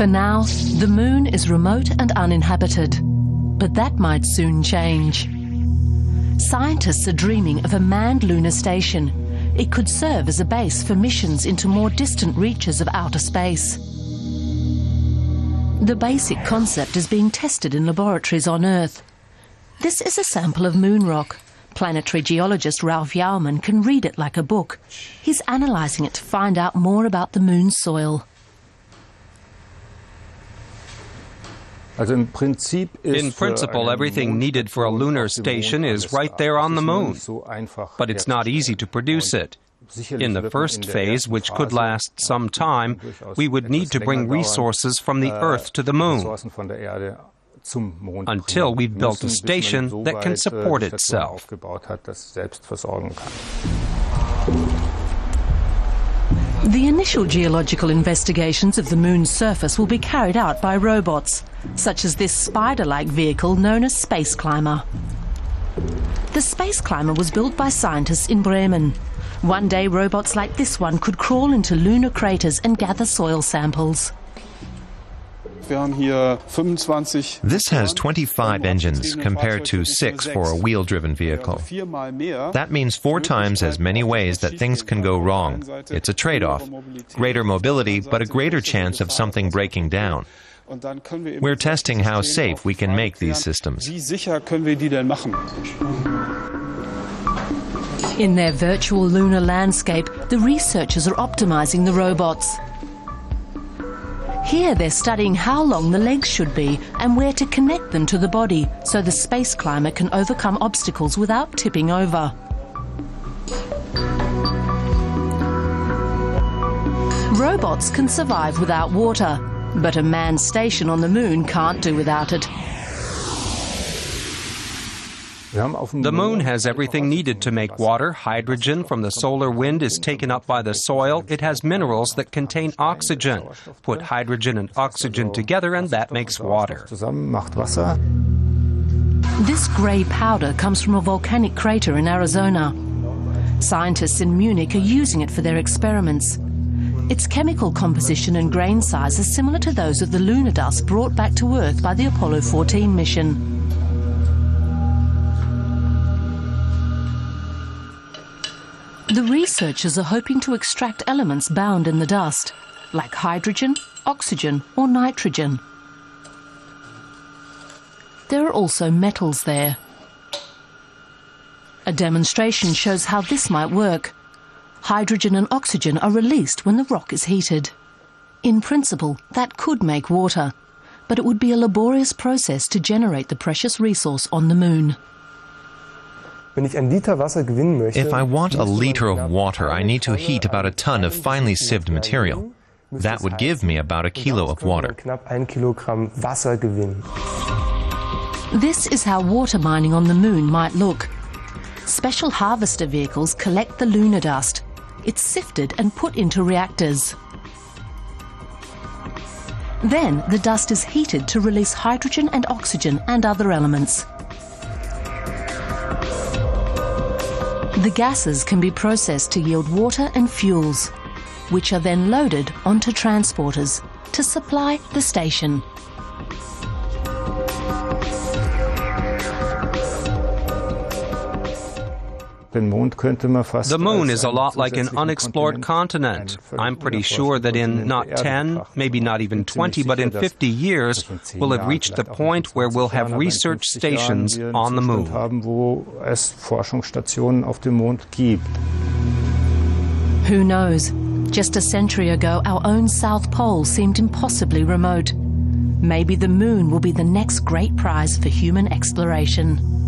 For now, the moon is remote and uninhabited, but that might soon change. Scientists are dreaming of a manned lunar station. It could serve as a base for missions into more distant reaches of outer space. The basic concept is being tested in laboratories on Earth. This is a sample of moon rock. Planetary geologist Ralph Yauman can read it like a book. He's analysing it to find out more about the moon's soil. In principle, everything needed for a lunar station is right there on the moon, but it's not easy to produce it. In the first phase, which could last some time, we would need to bring resources from the Earth to the moon until we've built a station that can support itself. The initial geological investigations of the moon's surface will be carried out by robots, such as this spider-like vehicle known as Space Climber. The Space Climber was built by scientists in Bremen. One day, robots like this one could crawl into lunar craters and gather soil samples. This has 25 engines compared to 6 for a wheel-driven vehicle. That means 4 times as many ways that things can go wrong. It's a trade-off. Greater mobility, but a greater chance of something breaking down. We're testing how safe we can make these systems. In their virtual lunar landscape, the researchers are optimizing the robots. Here they're studying how long the legs should be and where to connect them to the body so the Space Climber can overcome obstacles without tipping over. Robots can survive without water, but a manned station on the moon can't do without it. The moon has everything needed to make water. Hydrogen from the solar wind is taken up by the soil. It has minerals that contain oxygen. Put hydrogen and oxygen together and that makes water. This grey powder comes from a volcanic crater in Arizona. Scientists in Munich are using it for their experiments. Its chemical composition and grain size are similar to those of the lunar dust brought back to Earth by the Apollo 14 mission. The researchers are hoping to extract elements bound in the dust, like hydrogen, oxygen or nitrogen. There are also metals there. A demonstration shows how this might work. Hydrogen and oxygen are released when the rock is heated. In principle, that could make water, but it would be a laborious process to generate the precious resource on the moon. If I want a liter of water, I need to heat about a ton of finely sieved material. That would give me about a kilo of water. This is how water mining on the moon might look. Special harvester vehicles collect the lunar dust. It's sifted and put into reactors. Then the dust is heated to release hydrogen and oxygen and other elements. The gases can be processed to yield water and fuels, which are then loaded onto transporters to supply the station. The moon is a lot like an unexplored continent. I'm pretty sure that in not 10, maybe not even 20, but in 50 years, we'll have reached the point where we'll have research stations on the moon. Who knows? Just a century ago, our own South Pole seemed impossibly remote. Maybe the moon will be the next great prize for human exploration.